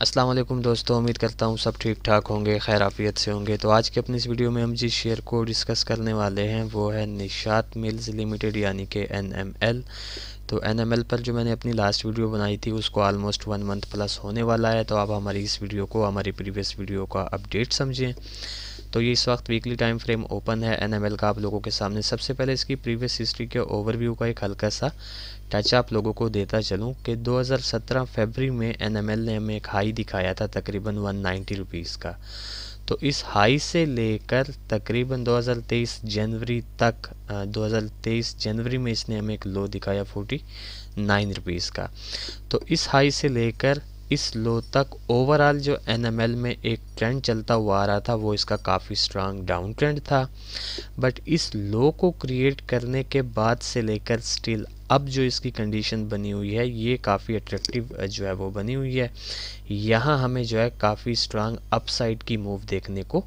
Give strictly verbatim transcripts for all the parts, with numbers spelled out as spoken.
अस्सलाम वालेकुम दोस्तों, उम्मीद करता हूँ सब ठीक ठाक होंगे, खैर आफियत से होंगे। तो आज के अपनी इस वीडियो में हम जिस शेयर को डिस्कस करने वाले हैं वो है निशात मिल्स लिमिटेड यानी कि एन एम एल। तो एन एम एल पर जो मैंने अपनी लास्ट वीडियो बनाई थी उसको आलमोस्ट वन मंथ प्लस होने वाला है, तो आप हमारी इस वीडियो को हमारी प्रीवियस वीडियो का अपडेट समझें। तो ये इस वक्त वीकली टाइम फ्रेम ओपन है एन एम एल का आप लोगों के सामने। सबसे पहले इसकी प्रीवियस हिस्ट्री के ओवरव्यू का एक हल्का सा टच आप लोगों को देता चलूँ कि दो हज़ार सत्रह फरवरी में एन एम एल ने हमें एक हाई दिखाया था तकरीबन एक सौ नब्बे रुपीस का। तो इस हाई से लेकर तकरीबन दो हज़ार तेईस जनवरी तक दो हज़ार तेईस जनवरी में इसने हमें एक लो दिखाया उनचास रुपीस का। तो इस हाई से लेकर इस लो तक ओवरऑल जो एन एम एल में एक ट्रेंड चलता हुआ आ रहा था वो इसका काफ़ी स्ट्रांग डाउन ट्रेंड था, बट इस लो को क्रिएट करने के बाद से लेकर स्टिल अब जो इसकी कंडीशन बनी हुई है ये काफ़ी अट्रैक्टिव जो है वो बनी हुई है। यहाँ हमें जो है काफ़ी स्ट्रांग अपसाइड की मूव देखने को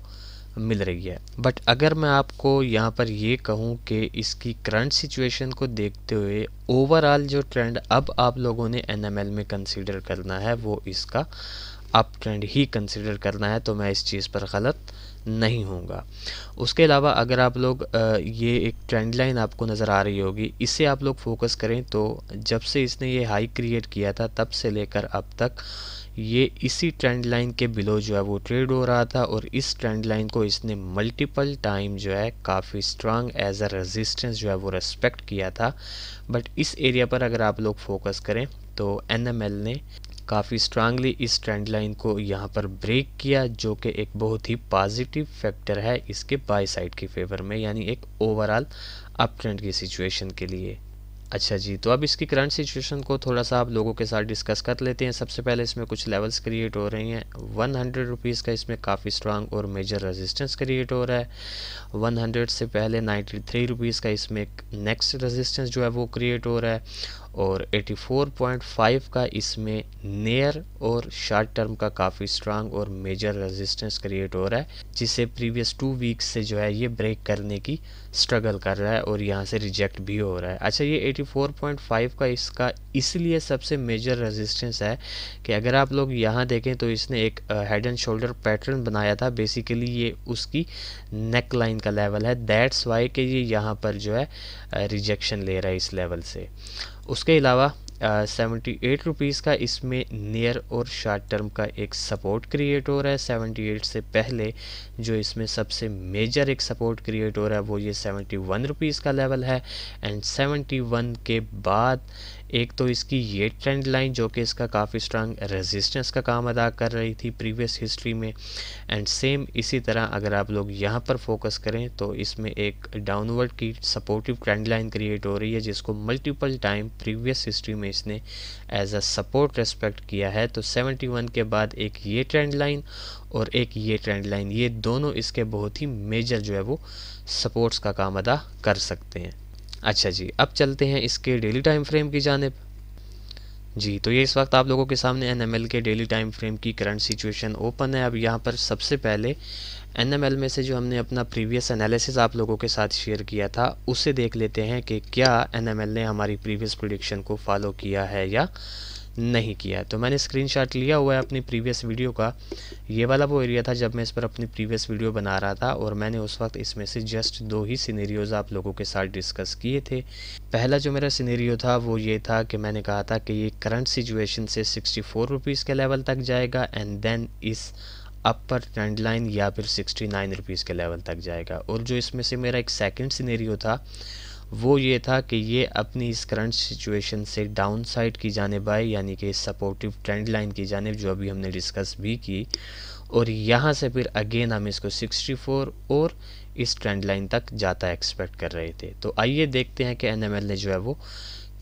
मिल रही है। बट अगर मैं आपको यहाँ पर ये कहूँ कि इसकी करंट सिचुएशन को देखते हुए ओवरऑल जो ट्रेंड अब आप लोगों ने एन एम एल में कंसीडर करना है वो इसका अप ट्रेंड ही कंसीडर करना है, तो मैं इस चीज़ पर गलत नहीं होऊंगा। उसके अलावा अगर आप लोग ये एक ट्रेंड लाइन आपको नज़र आ रही होगी इससे आप लोग फोकस करें, तो जब से इसने ये हाई क्रिएट किया था तब से लेकर अब तक ये इसी ट्रेंड लाइन के बिलो जो है वो ट्रेड हो रहा था, और इस ट्रेंड लाइन को इसने मल्टीपल टाइम जो है काफ़ी स्ट्रांग एज अ रेजिस्टेंस जो है वो रेस्पेक्ट किया था। बट इस एरिया पर अगर आप लोग फोकस करें तो एन एम एल ने काफ़ी स्ट्रांगली इस ट्रेंड लाइन को यहाँ पर ब्रेक किया, जो कि एक बहुत ही पॉजिटिव फैक्टर है इसके बाय साइड के फेवर में, यानी एक ओवरऑल अप ट्रेंड की सिचुएशन के लिए। अच्छा जी, तो अब इसकी करंट सिचुएशन को थोड़ा सा आप लोगों के साथ डिस्कस कर लेते हैं। सबसे पहले इसमें कुछ लेवल्स क्रिएट हो रही हैं, वन हंड्रेड रुपीज़ का इसमें काफ़ी स्ट्रांग और मेजर रेजिस्टेंस क्रिएट हो रहा है। वन हंड्रेड से पहले नाइन्टी थ्री रुपीज़ का इसमें एक नेक्स्ट रेजिस्टेंस जो है वो क्रिएट हो रहा है, और चौरासी पॉइंट पाँच का इसमें नियर और शॉर्ट टर्म का काफ़ी स्ट्रांग और मेजर रेजिस्टेंस क्रिएट हो रहा है, जिसे प्रीवियस टू वीक्स से जो है ये ब्रेक करने की स्ट्रगल कर रहा है और यहाँ से रिजेक्ट भी हो रहा है। अच्छा, ये चौरासी पॉइंट पाँच का इसका इसलिए सबसे मेजर रेजिस्टेंस है कि अगर आप लोग यहाँ देखें तो इसने एक हेड एंड शोल्डर पैटर्न बनाया था, बेसिकली ये उसकी नेक लाइन का लेवल है, दैट्स वाई कि ये यहाँ पर जो है रिजेक्शन ले रहा है इस लेवल से। उसके अलावा सेवेंटी एट रुपीज़ का इसमें नियर और शॉर्ट टर्म का एक सपोर्ट क्रिएट हो रहा है। सेवेंटी एट से पहले जो इसमें सबसे मेजर एक सपोर्ट क्रिएट हो रहा है वो ये सेवेंटी वन रुपीज़ का लेवल है, एंड सेवेंटी वन के बाद एक तो इसकी ये ट्रेंड लाइन जो कि इसका काफ़ी स्ट्रांग रेजिस्टेंस का काम अदा कर रही थी प्रीवियस हिस्ट्री में, एंड सेम इसी तरह अगर आप लोग यहाँ पर फोकस करें तो इसमें एक डाउनवर्ड की सपोर्टिव ट्रेंड लाइन क्रिएट हो रही है, जिसको मल्टीपल टाइम प्रीवियस हिस्ट्री में इसने एज अ सपोर्ट रेस्पेक्ट किया है। तो सेवेंटी वन के बाद एक ये ट्रेंड लाइन और एक ये ट्रेंड लाइन, ये दोनों इसके बहुत ही मेजर जो है वो सपोर्ट्स का काम अदा कर सकते हैं। अच्छा जी, अब चलते हैं इसके डेली टाइम फ्रेम की जानिब। जी, तो ये इस वक्त आप लोगों के सामने एन एम एल के डेली टाइम फ्रेम की करंट सिचुएशन ओपन है। अब यहाँ पर सबसे पहले एन एम एल में से जो हमने अपना प्रीवियस एनालिसिस आप लोगों के साथ शेयर किया था उसे देख लेते हैं कि क्या एन एम एल ने हमारी प्रीवियस प्रेडिक्शन को फॉलो किया है या नहीं किया। तो मैंने स्क्रीनशॉट लिया हुआ है अपनी प्रीवियस वीडियो का। ये वाला वो एरिया था जब मैं इस पर अपनी प्रीवियस वीडियो बना रहा था, और मैंने उस वक्त इसमें से जस्ट दो ही सिनेरियोज आप लोगों के साथ डिस्कस किए थे। पहला जो मेरा सिनेरियो था वो ये था कि मैंने कहा था कि ये करंट सिचुएशन से सिक्सटी फोर रुपीज़ के लेवल तक जाएगा, एंड देन इस अपर ट्रेंड लाइन या फिर सिक्सटी नाइन रुपीज़ के लेवल तक जाएगा। और जो इसमें से मेरा एक सेकंड सिनेरियो था वो ये था कि ये अपनी इस करंट सिचुएशन से डाउन साइड की जानिब आए, यानी कि सपोर्टिव ट्रेंड लाइन की जानिब, जो अभी हमने डिस्कस भी की, और यहाँ से फिर अगेन हम इसको सिक्सटी फोर और इस ट्रेंड लाइन तक जाता एक्सपेक्ट कर रहे थे। तो आइए देखते हैं कि एन एम एल ने जो है वो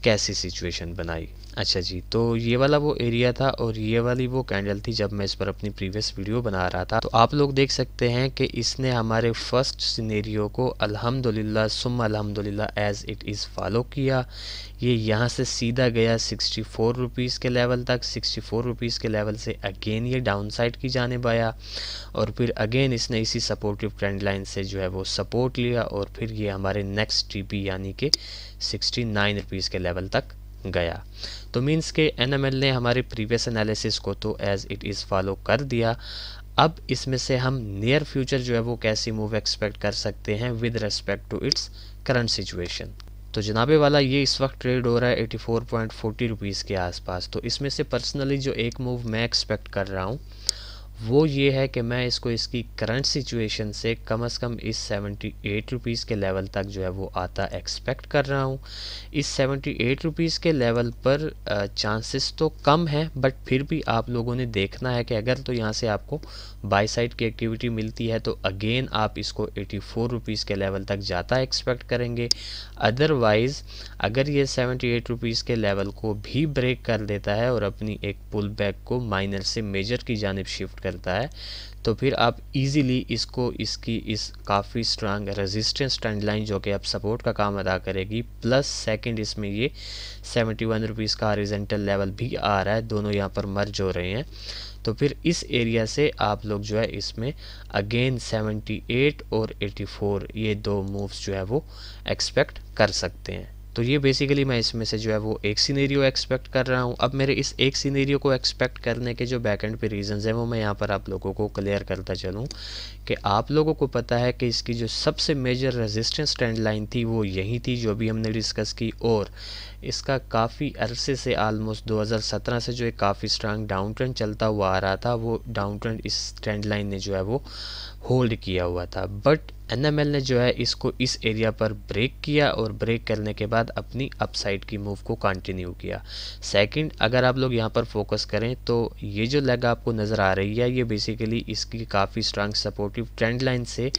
कैसी सिचुएशन बनाई। अच्छा जी, तो ये वाला वो एरिया था और ये वाली वो कैंडल थी जब मैं इस पर अपनी प्रीवियस वीडियो बना रहा था। तो आप लोग देख सकते हैं कि इसने हमारे फर्स्ट सिनेरियो को अल्हम्दुलिल्लाह सुम्मा अल्हम्दुलिल्लाह एज़ इट इज़ फॉलो किया। ये यहाँ से सीधा गया सिक्सटी फोर रुपीज़ के लेवल तक, सिक्सटी फोर रुपीज़ के लेवल से अगेन ये डाउन साइड की जानिब आया, और फिर अगेन इसने इसी सपोर्टिव ट्रेंड लाइन से जो है वो सपोर्ट लिया, और फिर ये हमारे नेक्स्ट टी पी यानी कि सिक्सटी नाइन रुपीज़ के लेवल तक गया। तो मीन्स के एन एम एल ने हमारे प्रीवियस एनालिसिस को तो एज़ इट इज़ फॉलो कर दिया। अब इसमें से हम नियर फ्यूचर जो है वो कैसी मूव एक्सपेक्ट कर सकते हैं with respect to its current situation. तो जनाबे वाला ये इस वक्त ट्रेड हो रहा है चौरासी पॉइंट चालीस रुपीज़ के आसपास। तो इसमें से पर्सनली जो एक मूव मैं एक्सपेक्ट कर रहा हूँ वो ये है कि मैं इसको इसकी करंट सिचुएशन से कम से कम इस अठहत्तर रुपीज़ के लेवल तक जो है वो आता एक्सपेक्ट कर रहा हूँ। इस अठहत्तर रुपीज़ के लेवल पर चांसेस तो कम हैं, बट फिर भी आप लोगों ने देखना है कि अगर तो यहाँ से आपको बाई साइड की एक्टिविटी मिलती है तो अगेन आप इसको चौरासी रुपीज़ के लेवल तक जाता एक्सपेक्ट करेंगे। अदरवाइज़ अगर ये अठहत्तर रुपीज़ के लेवल को भी ब्रेक कर देता है और अपनी एक पुल बैक को माइनर से मेजर की जानिब शिफ्ट करता है तो फिर आप इजीली इसको इसकी इस काफ़ी स्ट्रांग रेजिस्टेंस ट्रेंड लाइन जो कि आप सपोर्ट का काम अदा करेगी, प्लस सेकंड इसमें ये सेवेंटी वन रुपीज़ का हॉरिजॉन्टल लेवल भी आ रहा है, दोनों यहाँ पर मर्ज हो रहे हैं। तो फिर इस एरिया से आप लोग जो है इसमें अगेन अठहत्तर और चौरासी ये दो मूव्स जो है वो एक्सपेक्ट कर सकते हैं। तो ये बेसिकली मैं इसमें से जो है वो एक सीनेरियो एक्सपेक्ट कर रहा हूँ। अब मेरे इस एक सीनेरियो को एक्सपेक्ट करने के जो बैकएंड पे रीजंस हैं वो मैं यहाँ पर आप लोगों को क्लियर करता चलूँ कि आप लोगों को पता है कि इसकी जो सबसे मेजर रेजिस्टेंस ट्रेंड लाइन थी वो यही थी जो अभी हमने डिस्कस की, और इसका काफ़ी अरसे से आलमोस्ट दो हज़ार सत्रह से जो एक काफ़ी स्ट्रांग डाउन ट्रेंड चलता हुआ आ रहा था वो डाउन ट्रेंड इस ट्रेंड लाइन ने जो है वो होल्ड किया हुआ था। बट एन एम एल ने जो है इसको इस एरिया पर ब्रेक किया और ब्रेक करने के बाद अपनी अपसाइड की मूव को कंटिन्यू किया। सेकंड, अगर आप लोग यहाँ पर फोकस करें तो ये जो लेग आपको नज़र आ रही है ये बेसिकली इसकी काफ़ी स्ट्रांग सपोर्टिव ट्रेंड लाइन से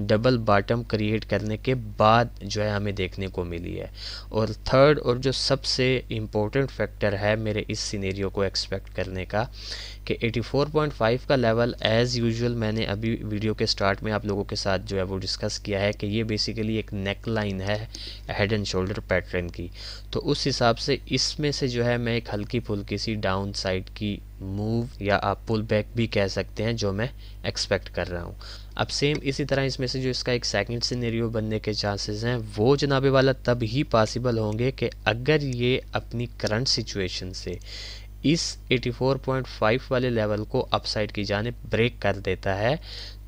डबल बॉटम क्रिएट करने के बाद जो है हमें देखने को मिली है। और थर्ड और जो सबसे इम्पोर्टेंट फैक्टर है मेरे इस सिनेरियो को एक्सपेक्ट करने का कि चौरासी पॉइंट पाँच का लेवल एज़ यूजुअल मैंने अभी वीडियो के स्टार्ट में आप लोगों के साथ जो है वो डिस्कस किया है कि ये बेसिकली एक नेक लाइन है हेड एंड शोल्डर पैटर्न की। तो उस हिसाब से इसमें से जो है मैं एक हल्की फुल्की सी डाउन साइड की मूव या आप पुल बैक भी कह सकते हैं जो मैं एक्सपेक्ट कर रहा हूँ। अब सेम इसी तरह इसमें से जो इसका एक सेकंड सिनेरियो बनने के चांसेस हैं वो जनाबे वाला तब ही पॉसिबल होंगे कि अगर ये अपनी करंट सिचुएशन से इस चौरासी पॉइंट पाँच वाले लेवल को अपसाइड की जाने ब्रेक कर देता है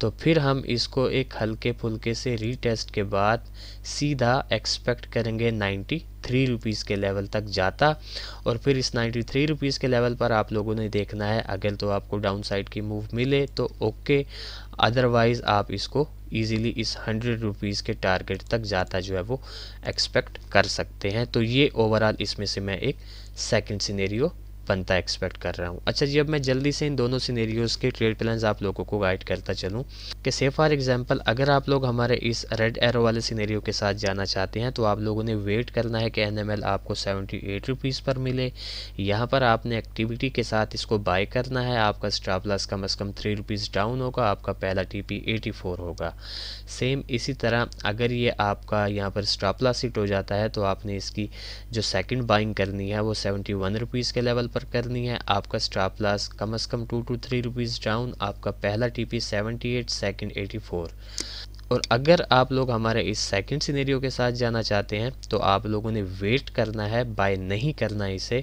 तो फिर हम इसको एक हल्के फुल्के से रीटेस्ट के बाद सीधा एक्सपेक्ट करेंगे तिरानवे रुपीज़ के लेवल तक जाता। और फिर इस तिरानवे रुपीज़ के लेवल पर आप लोगों ने देखना है अगर तो आपको डाउन साइड की मूव मिले तो ओके, अदरवाइज़ आप इसको ईज़िली इस सौ रुपीज़ के टारगेट तक जाता जो है वो एक्सपेक्ट कर सकते हैं। तो ये ओवरऑल इसमें से मैं एक सेकेंड सिनेरियो बनता एक्सपेक्ट कर रहा हूँ। अच्छा जी, अब मैं जल्दी से इन दोनों सिनेरियोज़ के ट्रेड प्लान्स आप लोगों को गाइड करता चलूँ कि से फॉर एग्जांपल अगर आप लोग हमारे इस रेड एरो वाले सिनेरियो के साथ जाना चाहते हैं तो आप लोगों ने वेट करना है कि एन एम एल आपको अठहत्तर रुपीज़ पर मिले। यहाँ पर आपने एक्टिविटी के साथ इसको बाय करना है। आपका स्टॉप लॉस कम अज़ कम थ्री रुपीज़ डाउन होगा, आपका पहला टी पी एटी फोर होगा। सेम इसी तरह अगर ये आपका यहाँ पर स्टॉप लॉस हिट हो जाता है तो आपने इसकी जो सेकेंड बाइंग करनी है वो सेवेंटी वन रुपीज़ के लेवल पर करनी है। आपका स्टॉप लॉस कम से कम two two three rupees down, आपका पहला टीपी अठहत्तर, सेकंड चौरासी। और अगर आप लोग हमारे इस सेकंड सिनेरियो के साथ जाना चाहते हैं तो आप लोगों ने वेट करना है, बाय नहीं करना इसे,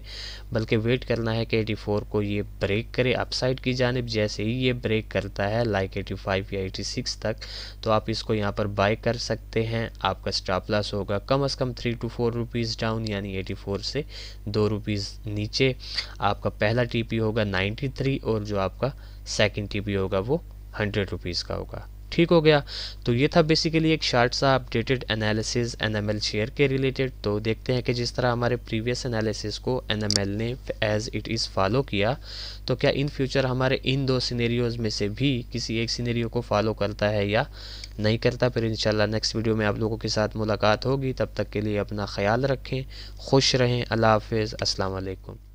बल्कि वेट करना है कि चौरासी को ये ब्रेक करे अपसाइड की जानिब। जैसे ही ये ब्रेक करता है लाइक पचासी या छियासी तक तो आप इसको यहाँ पर बाय कर सकते हैं। आपका स्टॉप लॉस होगा कम अज़ कम three two four rupees down, यानी चौरासी से दो रुपीज़ नीचे। आपका पहला टी पी होगा तिरानवे और जो आपका सेकेंड टी पी होगा वो हंड्रेड रुपीज़ का होगा। ठीक हो गया। तो ये था बेसिकली एक शार्ट सा updated analysis N M L share के रिलेटेड। तो देखते हैं कि जिस तरह हमारे प्रीवियस एनालिसिस को एन एम एल ने एज़ इट इज़ फॉलो किया तो क्या इन फ्यूचर हमारे इन दो सिनेरियोज़ में से भी किसी एक सिनेरियो को फॉलो करता है या नहीं करता। फिर इंशाल्लाह नेक्स्ट वीडियो में आप लोगों के साथ मुलाकात होगी। तब तक के लिए अपना ख्याल रखें, खुश रहें। अल्लाह हाफ़िज़, अस्सलाम वालेकुम।